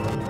Yeah.